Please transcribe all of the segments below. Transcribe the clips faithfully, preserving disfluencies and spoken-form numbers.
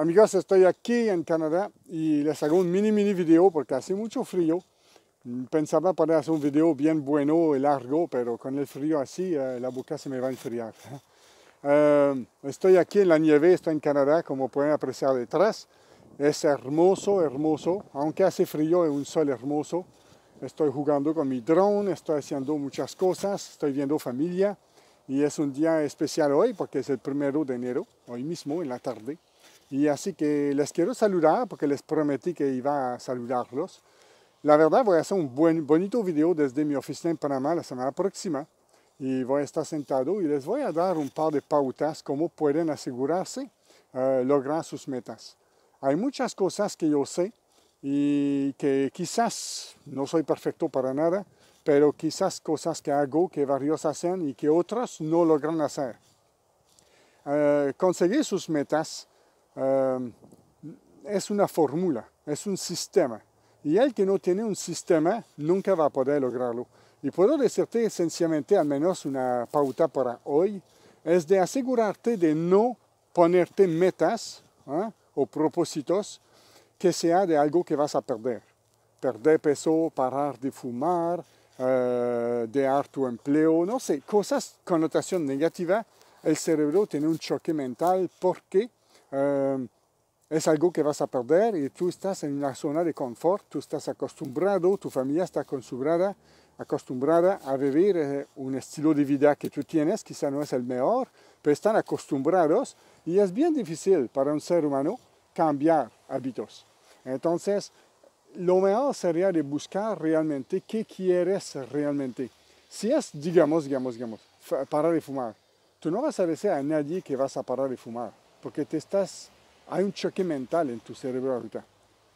Amigos, estoy aquí en Canadá y les hago un mini mini video porque hace mucho frío. Pensaba poder hacer un video bien bueno y largo, pero con el frío así, eh, la boca se me va a enfriar. eh, estoy aquí en la nieve, estoy en Canadá, como pueden apreciar detrás. Es hermoso, hermoso, aunque hace frío, es un sol hermoso. Estoy jugando con mi drone, estoy haciendo muchas cosas, estoy viendo familia. Y es un día especial hoy porque es el primero de enero, hoy mismo en la tarde. Y así que les quiero saludar porque les prometí que iba a saludarlos. La verdad, voy a hacer un buen, bonito video desde mi oficina en Panamá la semana próxima y voy a estar sentado y les voy a dar un par de pautas cómo pueden asegurarse eh, lograr sus metas. Hay muchas cosas que yo sé y que quizás no soy perfecto para nada, pero quizás cosas que hago, que varios hacen y que otros no logran hacer. Eh, conseguir sus metas eh, es una fórmula, es un sistema. Y el que no tiene un sistema nunca va a poder lograrlo. Y puedo decirte sencillamente, al menos una pauta para hoy, es de asegurarte de no ponerte metas ¿eh? o propósitos que sea de algo que vas a perder. Perder peso, parar de fumar, eh, dejar tu empleo, no sé, cosas con connotación negativa. El cerebro tiene un choque mental porque... Eh, Es algo que vas a perder y tú estás en una zona de confort, tú estás acostumbrado, tu familia está acostumbrada, acostumbrada a vivir eh, un estilo de vida que tú tienes, quizá no es el mejor, pero están acostumbrados y es bien difícil para un ser humano cambiar hábitos. Entonces, lo mejor sería de buscar realmente qué quieres realmente. Si es, digamos, digamos, digamos, parar de fumar, tú no vas a decir a nadie que vas a parar de fumar, porque te estás... Hay un choque mental en tu cerebro ahorita.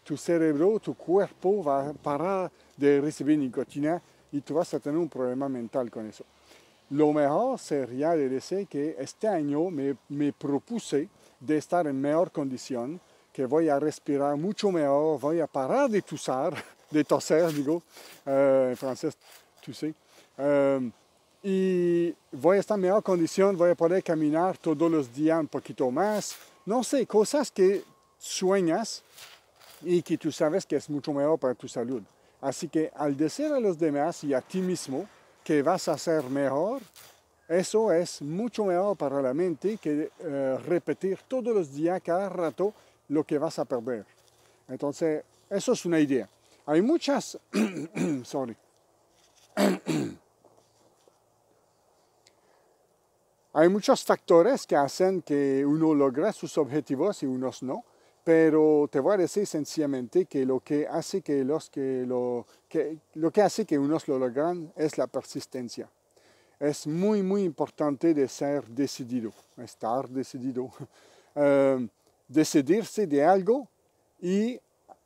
Tu cerebro, tu cuerpo va a parar de recibir nicotina y tú vas a tener un problema mental con eso. Lo mejor sería de decir que este año me, me propuse de estar en mejor condición, que voy a respirar mucho mejor, voy a parar de toser, de toser, digo, eh, en francés, toser. Eh, y voy a estar en mejor condición, voy a poder caminar todos los días un poquito más. No sé, cosas que sueñas y que tú sabes que es mucho mejor para tu salud. Así que al decir a los demás y a ti mismo que vas a ser mejor, eso es mucho mejor para la mente que eh, repetir todos los días, cada rato, lo que vas a perder. Entonces, eso es una idea. Hay muchas... sorry. Hay muchos factores que hacen que uno logre sus objetivos y unos no, pero te voy a decir sencillamente que lo que hace que, los que, lo, que, lo que, hace que unos lo logran es la persistencia. Es muy, muy importante de ser decidido, estar decidido, eh, decidirse de algo y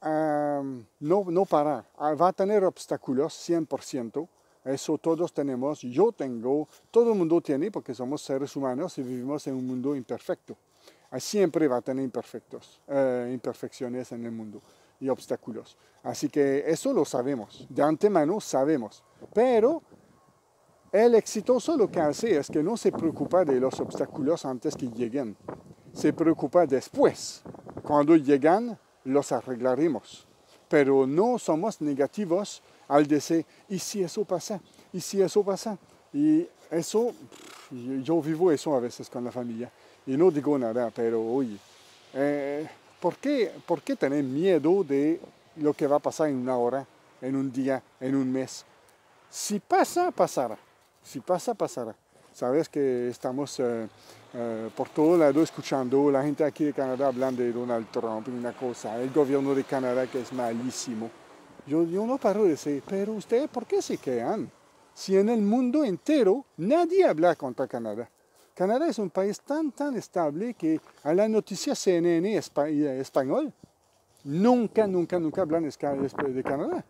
eh, no, no parar. Va a tener obstáculos cien por ciento. Eso todos tenemos, yo tengo, todo el mundo tiene porque somos seres humanos y vivimos en un mundo imperfecto. Siempre va a tener imperfectos, eh, imperfecciones en el mundo y obstáculos. Así que eso lo sabemos, de antemano sabemos. Pero el exitoso lo que hace es que no se preocupa de los obstáculos antes que lleguen. Se preocupa después. Cuando llegan, los arreglaremos. Pero no somos negativos al decir, y si eso pasa, y si eso pasa, y eso, yo vivo eso a veces con la familia, y no digo nada, pero oye, eh, ¿por qué, por qué tener miedo de lo que va a pasar en una hora, en un día, en un mes? Si pasa, pasará, si pasa, pasará. Sabes que estamos eh, eh, por todo lado escuchando, la gente aquí de Canadá hablando de Donald Trump, una cosa, el gobierno de Canadá que es malísimo. Yo, yo no paro de decir, pero ustedes, ¿por qué se quejan? Si en el mundo entero nadie habla contra Canadá. Canadá es un país tan, tan estable que a la noticia C N N español, nunca, nunca, nunca hablan de Canadá.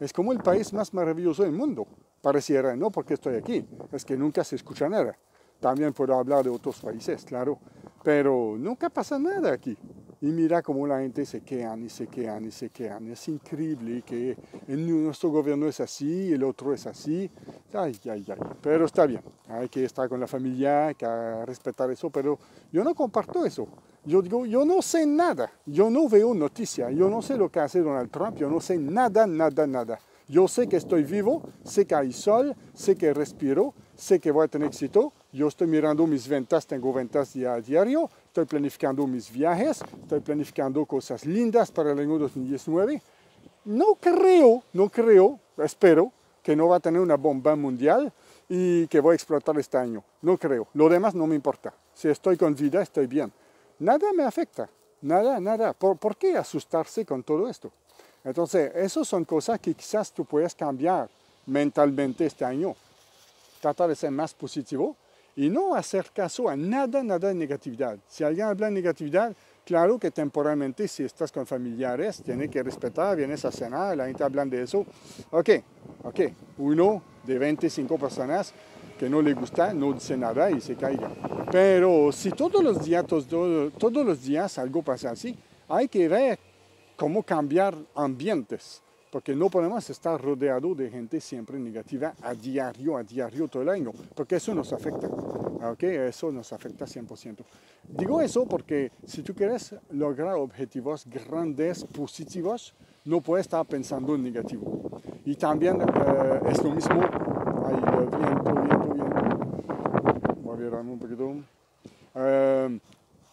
Es como el país más maravilloso del mundo. Pareciera, no porque estoy aquí, es que nunca se escucha nada. También puedo hablar de otros países, claro, pero nunca pasa nada aquí. Y mira cómo la gente se quejan y se quejan y se quejan. Es increíble que nuestro gobierno es así, el otro es así. Ay, ay, ay. Pero está bien, hay que estar con la familia, hay que respetar eso. Pero yo no comparto eso. Yo digo, yo no sé nada, yo no veo noticias, yo no sé lo que hace Donald Trump, yo no sé nada, nada, nada. Yo sé que estoy vivo, sé que hay sol, sé que respiro, sé que voy a tener éxito. Yo estoy mirando mis ventas, tengo ventas a diario, estoy planificando mis viajes, estoy planificando cosas lindas para el año dos mil diecinueve. No creo, no creo, espero que no va a tener una bomba mundial y que voy a explotar este año. No creo, lo demás no me importa. Si estoy con vida, estoy bien. Nada me afecta, nada, nada. ¿Por, ¿Por qué asustarse con todo esto? Entonces, esas son cosas que quizás tú puedes cambiar mentalmente este año. Tratar de ser más positivo y no hacer caso a nada, nada de negatividad. Si alguien habla de negatividad, claro que temporalmente, si estás con familiares, tienes que respetar, vienes a cenar, la gente habla de eso. Ok, ok, uno de veinticinco personas que no le gusta, no dice nada y se caiga. Pero si todos los días, todos, todos los días algo pasa así, hay que ver cómo cambiar ambientes, porque no podemos estar rodeados de gente siempre negativa a diario, a diario, todo el año, porque eso nos afecta, ¿ok? Eso nos afecta cien por ciento. Digo eso porque si tú quieres lograr objetivos grandes, positivos, no puedes estar pensando en negativo. Y también eh, es lo mismo. Un poquito. Uh,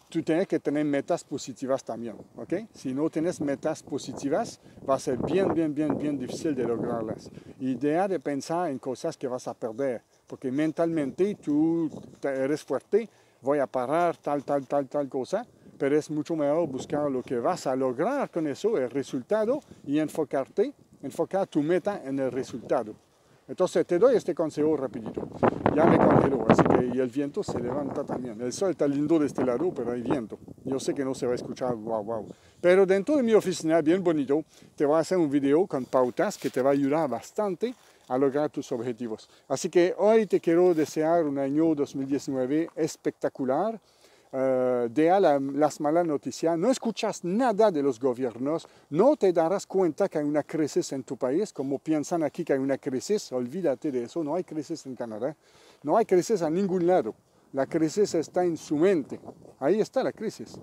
tú tienes que tener metas positivas también, ¿ok? Si no tienes metas positivas, va a ser bien, bien, bien, bien difícil de lograrlas. Y deja de pensar en cosas que vas a perder, porque mentalmente tú eres fuerte, voy a parar tal, tal, tal, tal cosa, pero es mucho mejor buscar lo que vas a lograr con eso, el resultado, y enfocarte, enfocar tu meta en el resultado. Entonces te doy este consejo rapidito. Ya me congeló, así que y el viento se levanta también. El sol está lindo de este lado, pero hay viento. Yo sé que no se va a escuchar, wow, wow. Pero dentro de mi oficina, bien bonito, te voy a hacer un video con pautas que te va a ayudar bastante a lograr tus objetivos. Así que hoy te quiero desear un año dos mil diecinueve espectacular. Uh, deja la, las malas noticias, no escuchas nada de los gobiernos, no te darás cuenta que hay una crisis en tu país, como piensan aquí que hay una crisis, olvídate de eso, no hay crisis en Canadá, no hay crisis a ningún lado, la crisis está en su mente, ahí está la crisis.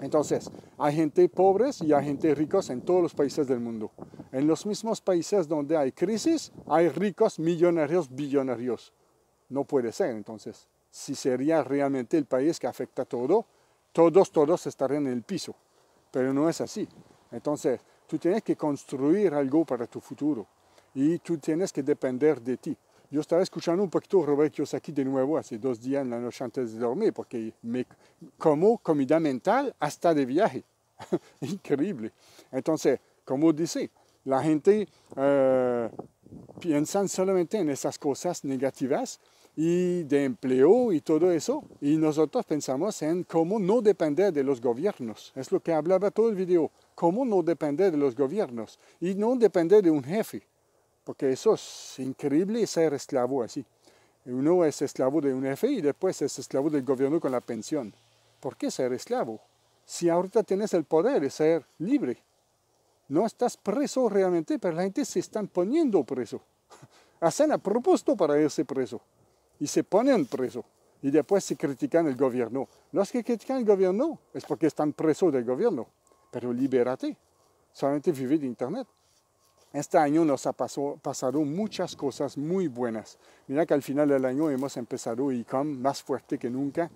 Entonces, hay gente pobre y hay gente rica en todos los países del mundo. En los mismos países donde hay crisis, hay ricos, millonarios, billonarios. No puede ser entonces. Si sería realmente el país que afecta todo, todos, todos estarían en el piso. Pero no es así. Entonces, tú tienes que construir algo para tu futuro. Y tú tienes que depender de ti. Yo estaba escuchando un poquito a Robert Kiyosaki de nuevo hace dos días en la noche antes de dormir, porque me como comida mental hasta de viaje. Increíble. Entonces, como dice, la gente eh, piensa solamente en esas cosas negativas, y de empleo y todo eso, y nosotros pensamos en cómo no depender de los gobiernos, es lo que hablaba todo el video, cómo no depender de los gobiernos, y no depender de un jefe, porque eso es increíble ser esclavo así, uno es esclavo de un jefe y después es esclavo del gobierno con la pensión, ¿por qué ser esclavo? Si ahorita tienes el poder de ser libre, no estás preso realmente, pero la gente se está poniendo preso, hacen a propósito para irse preso, y se ponen presos, y después se critican el gobierno. Los que critican el gobierno es porque están presos del gobierno, pero libérate, solamente vive de internet. Este año nos ha paso, pasado muchas cosas muy buenas. Mira que al final del año hemos empezado e-com más fuerte que nunca,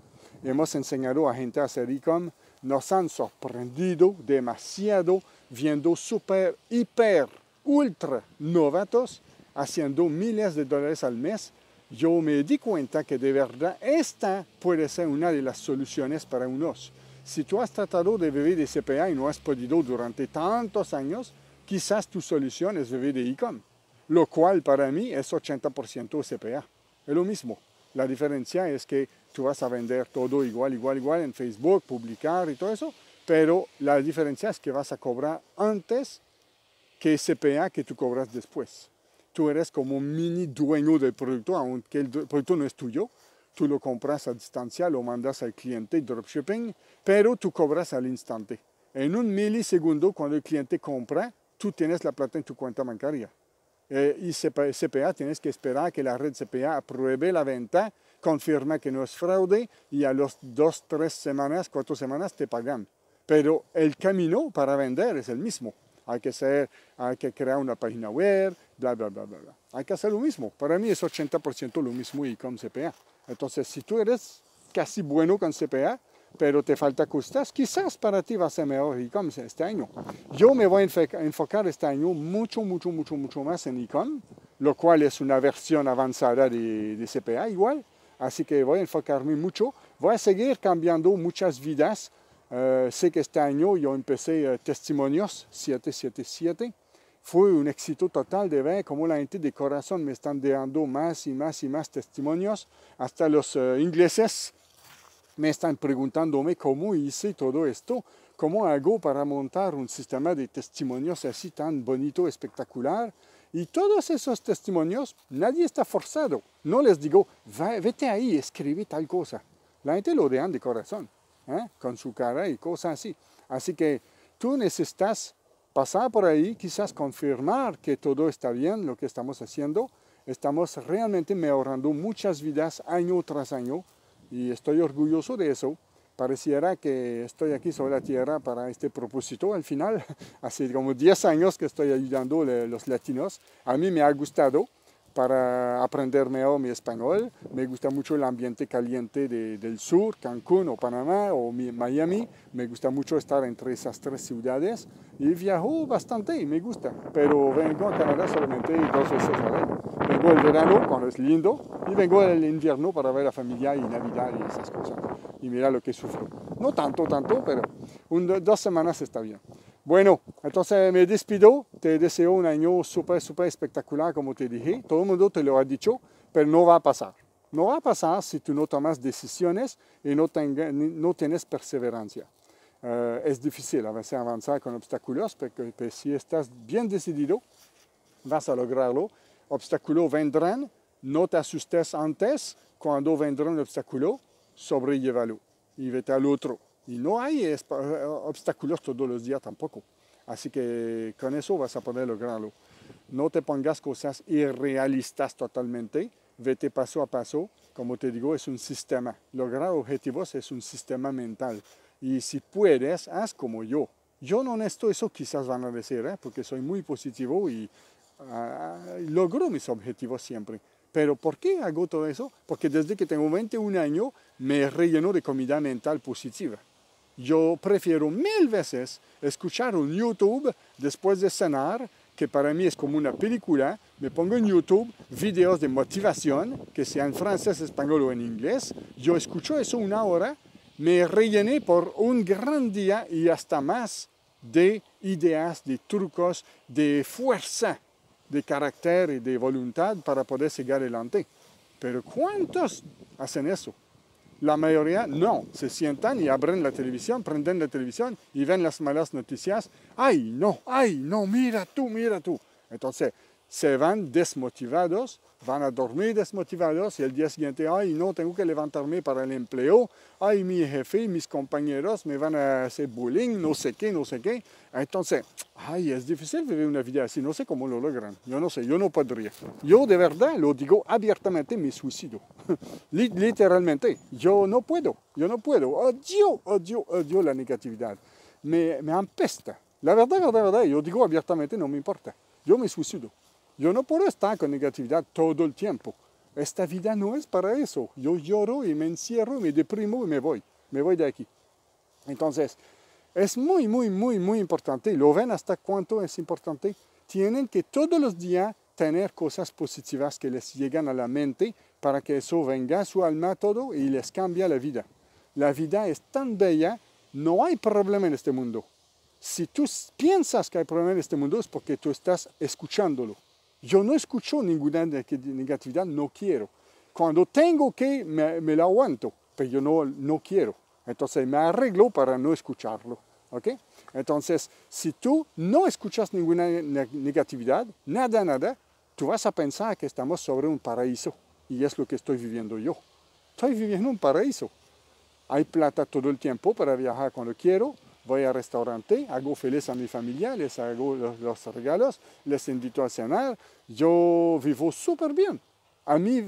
hemos enseñado a gente a hacer e-com, nos han sorprendido demasiado viendo super, hiper, ultra novatos haciendo miles de dólares al mes. Yo me di cuenta que de verdad esta puede ser una de las soluciones para unos. Si tú has tratado de vivir de C P A y no has podido durante tantos años, quizás tu solución es vivir de e-com, lo cual para mí es ochenta por ciento C P A. Es lo mismo. La diferencia es que tú vas a vender todo igual, igual, igual en Facebook, publicar y todo eso, pero la diferencia es que vas a cobrar antes que C P A que tú cobras después. Tú eres como mini dueño del producto, aunque el producto no es tuyo. Tú lo compras a distancia, lo mandas al cliente, dropshipping, pero tú cobras al instante. En un milisegundo, cuando el cliente compra, tú tienes la plata en tu cuenta bancaria. Eh, y C P A, tienes que esperar que la red C P A apruebe la venta, confirma que no es fraude y a los dos, tres semanas, cuatro semanas te pagan. Pero el camino para vender es el mismo. Hay que, ser, hay que crear una página web, bla, bla, bla, bla, bla. Hay que hacer lo mismo. Para mí es ochenta por ciento lo mismo y con C P A. Entonces, si tú eres casi bueno con C P A, pero te falta costas, quizás para ti va a ser mejor e-com este año. Yo me voy a enfocar este año mucho, mucho, mucho, mucho más en e-com, lo cual es una versión avanzada de, de C P A igual, así que voy a enfocarme mucho. Voy a seguir cambiando muchas vidas. Uh, sé que este año yo empecé uh, Testimonios siete siete siete. Fue un éxito total de ver cómo la gente de corazón me están dando más y más y más testimonios. Hasta los uh, ingleses me están preguntándome cómo hice todo esto, cómo hago para montar un sistema de testimonios así tan bonito, espectacular. Y todos esos testimonios, nadie está forzado. No les digo, vete ahí, escribe tal cosa. La gente lo dejan de corazón, ¿eh? Con su cara y cosas así. Así que tú necesitas pasar por ahí, quizás confirmar que todo está bien, lo que estamos haciendo. Estamos realmente mejorando muchas vidas año tras año. Y estoy orgulloso de eso. Pareciera que estoy aquí sobre la tierra para este propósito al final. Hace como diez años que estoy ayudando a los latinos. A mí me ha gustado para aprender mejor mi español. Me gusta mucho el ambiente caliente de, del sur, Cancún o Panamá o Miami. Me gusta mucho estar entre esas tres ciudades. Y viajo bastante y me gusta. Pero vengo a Canadá solamente dos veces al año. Vengo el verano, cuando es lindo, y vengo el invierno para ver a la familia y Navidad y esas cosas. Y mira lo que sufro. No tanto, tanto, pero un, dos semanas está bien. Bueno, entonces me despido. Te deseo un año súper, súper espectacular, como te dije. Todo el mundo te lo ha dicho, pero no va a pasar. No va a pasar si tú no tomas decisiones y no, tenga, no tienes perseverancia. Uh, es difícil avanzar, avanzar con obstáculos, porque pues, si estás bien decidido, vas a lograrlo. Obstáculos vendrán, no te asustes antes, cuando vendrá un obstáculo, sobrellévalo y vete al otro. Y no hay obstáculos todos los días tampoco, así que con eso vas a poder lograrlo. No te pongas cosas irrealistas totalmente, vete paso a paso, como te digo, es un sistema. Lograr objetivos es un sistema mental y si puedes, haz como yo. Yo no necesito eso, quizás van a decir, ¿eh? Porque soy muy positivo y Uh, logro mis objetivos siempre. Pero ¿por qué hago todo eso? Porque desde que tengo veintiún años me relleno de comida mental positiva. Yo prefiero mil veces escuchar un YouTube después de cenar, que para mí es como una película. Me pongo en YouTube videos de motivación, que sea en francés, español o en inglés. Yo escucho eso una hora, me rellené por un gran día y hasta más de ideas, de trucos, de fuerza, de carácter y de voluntad para poder seguir adelante. Pero ¿cuántos hacen eso? La mayoría no. Se sientan y abren la televisión, prenden la televisión y ven las malas noticias. ¡Ay, no! ¡Ay, no! ¡Mira tú! ¡Mira tú! Entonces, se van desmotivados, van a dormir desmotivados y el día siguiente, ¡ay, no! Tengo que levantarme para el empleo. ¡Ay, mi jefe, mis compañeros me van a hacer bullying, no sé qué, no sé qué! Entonces, ay, es difícil vivir una vida así, no sé cómo lo logran, yo no sé, yo no podría. Yo de verdad lo digo abiertamente, me suicido, literalmente, yo no puedo, yo no puedo, odio, odio, odio la negatividad, me, me apesta. La verdad, la verdad, la verdad, yo digo abiertamente, no me importa, yo me suicido. Yo no puedo estar con negatividad todo el tiempo, esta vida no es para eso, yo lloro y me encierro, me deprimo y me voy, me voy de aquí. Entonces, es muy, muy, muy, muy importante. ¿Lo ven hasta cuánto es importante? Tienen que todos los días tener cosas positivas que les llegan a la mente para que eso venga a su alma todo y les cambie la vida. La vida es tan bella, no hay problema en este mundo. Si tú piensas que hay problema en este mundo es porque tú estás escuchándolo. Yo no escucho ninguna negatividad, no quiero. Cuando tengo que, me, me la aguanto, pero yo no, no quiero. Entonces me arreglo para no escucharlo, ¿ok? Entonces, si tú no escuchas ninguna negatividad, nada, nada, tú vas a pensar que estamos sobre un paraíso. Y es lo que estoy viviendo yo. Estoy viviendo un paraíso. Hay plata todo el tiempo para viajar cuando quiero. Voy al restaurante, hago feliz a mi familia, les hago los, los regalos, les invito a cenar. Yo vivo súper bien. A mí,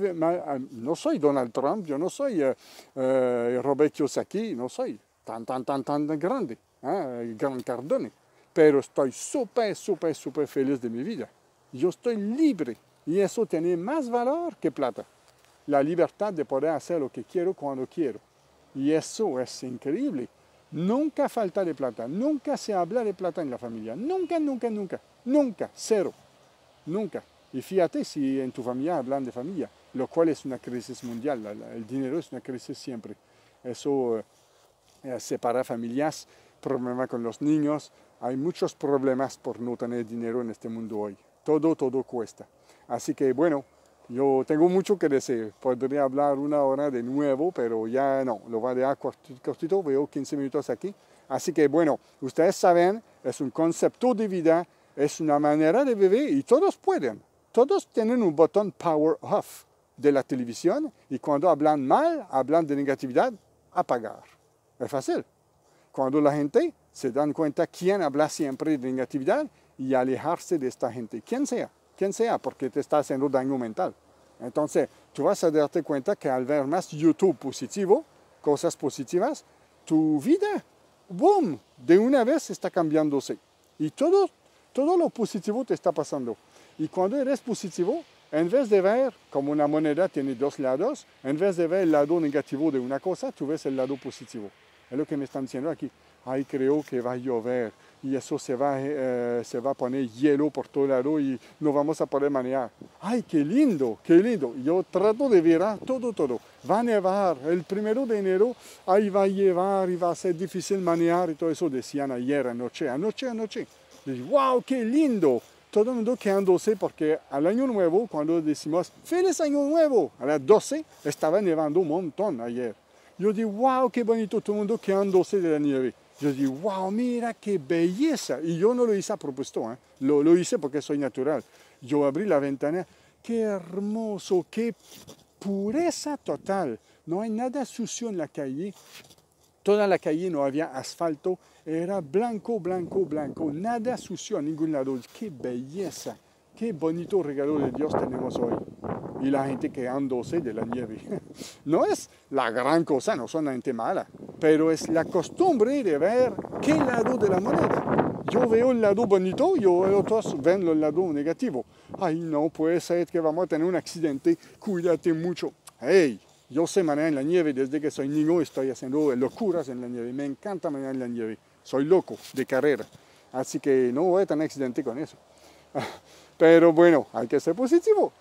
no soy Donald Trump, yo no soy eh, eh, Robert Kiyosaki, no soy tan, tan, tan, tan grande, ¿eh? Grant Cardone, pero estoy súper, súper, súper feliz de mi vida. Yo estoy libre y eso tiene más valor que plata. La libertad de poder hacer lo que quiero cuando quiero. Y eso es increíble. Nunca falta de plata, nunca se habla de plata en la familia. Nunca, nunca, nunca, nunca, cero, nunca. Y fíjate si en tu familia hablan de familia, lo cual es una crisis mundial. El dinero es una crisis siempre. Eso eh, separa familias, problemas con los niños. Hay muchos problemas por no tener dinero en este mundo hoy. Todo, todo cuesta. Así que bueno, yo tengo mucho que decir. Podría hablar una hora de nuevo, pero ya no. Lo voy a dejar cortito, veo quince minutos aquí. Así que bueno, ustedes saben, es un concepto de vida, es una manera de vivir y todos pueden. Todos tienen un botón power off de la televisión y cuando hablan mal, hablan de negatividad, apagar. Es fácil. Cuando la gente se dan cuenta quién habla siempre de negatividad y alejarse de esta gente, quien sea. Quien sea, porque te está haciendo daño mental. Entonces, tú vas a darte cuenta que al ver más YouTube positivo, cosas positivas, tu vida, boom, de una vez está cambiándose. Y todo, todo lo positivo te está pasando. Y cuando eres positivo, en vez de ver, como una moneda tiene dos lados, en vez de ver el lado negativo de una cosa, tú ves el lado positivo. Es lo que me están diciendo aquí. Ay, creo que va a llover y eso se va, eh, se va a poner hielo por todo lado y no vamos a poder manejar. Ay, qué lindo, qué lindo. Yo trato de virar todo, todo. Va a nevar el primero de enero, ahí va a llevar y va a ser difícil manejar y todo eso decían ayer, anoche, anoche, anoche. Y, wow, qué lindo. Todo el mundo quedándose porque al año nuevo, cuando decimos feliz año nuevo, a las doce estaba nevando un montón ayer. Yo digo, wow, qué bonito, todo el mundo quedándose de la nieve. Yo digo, wow, mira qué belleza. Y yo no lo hice a propósito, ¿eh? lo, lo hice porque soy natural. Yo abrí la ventana, qué hermoso, qué pureza total. No hay nada sucio en la calle. Toda la calle no había asfalto, era blanco, blanco, blanco. Nada sucio a ningún lado. Qué belleza, qué bonito regalo de Dios tenemos hoy. Y la gente quedándose de la nieve. No es la gran cosa, no son la gente mala, pero es la costumbre de ver qué lado de la moneda. Yo veo el lado bonito y otros ven el lado negativo. Ay, no puede ser que vamos a tener un accidente, cuídate mucho. Hey, yo sé manejar en la nieve, desde que soy niño estoy haciendo locuras en la nieve, me encanta manejar en la nieve, soy loco de carrera, así que no voy a tener accidente con eso. Pero bueno, hay que ser positivo.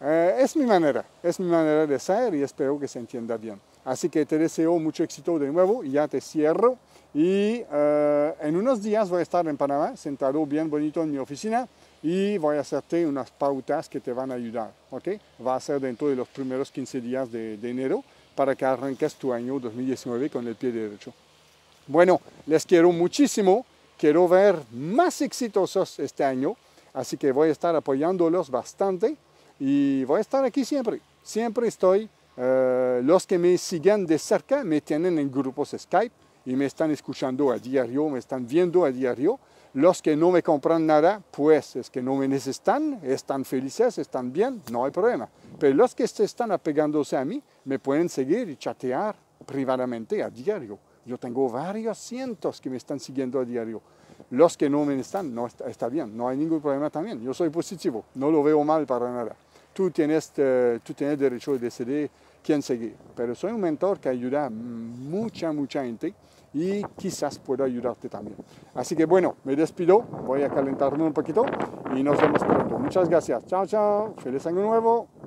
Eh, es mi manera, es mi manera de ser y espero que se entienda bien. Así que te deseo mucho éxito de nuevo y ya te cierro. Y eh, en unos días voy a estar en Panamá, sentado bien bonito en mi oficina y voy a hacerte unas pautas que te van a ayudar, ¿ok? Va a ser dentro de los primeros quince días de, de enero para que arranques tu año dos mil diecinueve con el pie derecho. Bueno, les quiero muchísimo, quiero ver más exitosos este año, así que voy a estar apoyándolos bastante. Y voy a estar aquí siempre, siempre estoy, eh, los que me siguen de cerca me tienen en grupos Skype y me están escuchando a diario, me están viendo a diario. Los que no me compran nada, pues es que no me necesitan, están felices, están bien, no hay problema. Pero los que se están apegándose a mí, me pueden seguir y chatear privadamente a diario. Yo tengo varios cientos que me están siguiendo a diario. Los que no me necesitan, no está, está bien, no hay ningún problema también. Yo soy positivo, no lo veo mal para nada. Tú tienes, eh, tú tienes derecho de decidir quién seguir. Pero soy un mentor que ayuda a mucha, mucha gente y quizás pueda ayudarte también. Así que bueno, me despido, voy a calentarme un poquito y nos vemos pronto. Muchas gracias, chao, chao, feliz año nuevo.